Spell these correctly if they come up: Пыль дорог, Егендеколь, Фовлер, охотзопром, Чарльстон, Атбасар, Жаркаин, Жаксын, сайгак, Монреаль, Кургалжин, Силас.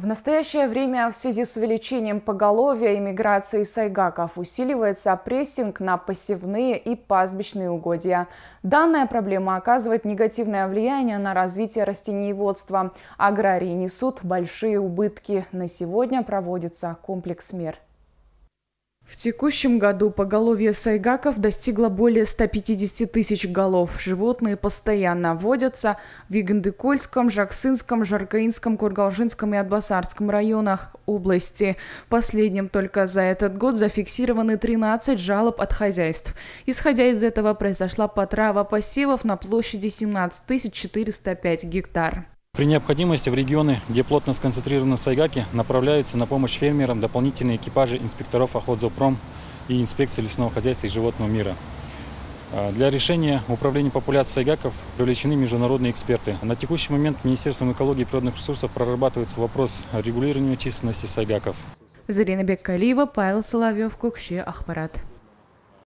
В настоящее время в связи с увеличением поголовья и миграцией сайгаков усиливается прессинг на посевные и пастбищные угодья. Данная проблема оказывает негативное влияние на развитие растениеводства. Аграрии несут большие убытки. На сегодня проводится комплекс мер. В текущем году поголовье сайгаков достигло более 150 тысяч голов. Животные постоянно водятся в Егендекольском, Жаксынском, Жаркаинском, Кургалжинском и Атбасарском районах области. Последним только за этот год зафиксированы 13 жалоб от хозяйств. Исходя из этого, произошла потрава посевов на площади 17 405 гектар. При необходимости в регионы, где плотно сконцентрированы сайгаки, направляются на помощь фермерам дополнительные экипажи инспекторов охотзопром и инспекции лесного хозяйства и животного мира. Для решения управления популяцией сайгаков привлечены международные эксперты. На текущий момент Министерством экологии и природных ресурсов прорабатывается вопрос регулирования численности сайгаков.